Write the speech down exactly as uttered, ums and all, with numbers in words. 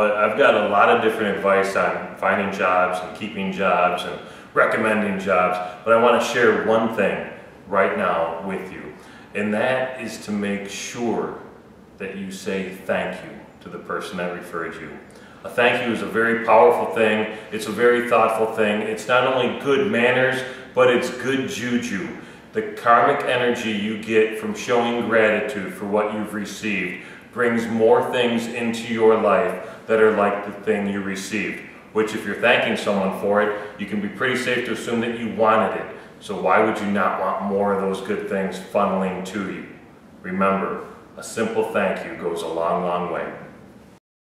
I've got a lot of different advice on finding jobs and keeping jobs and recommending jobs, but I want to share one thing right now with you, and that is to make sure that you say thank you to the person that referred you. A thank you is a very powerful thing. It's a very thoughtful thing. It's not only good manners, but it's good juju. The karmic energy you get from showing gratitude for what you've received brings more things into your life that are like the thing you received, which if you're thanking someone for it, you can be pretty safe to assume that you wanted it. So why would you not want more of those good things funneling to you? Remember, a simple thank you goes a long, long way.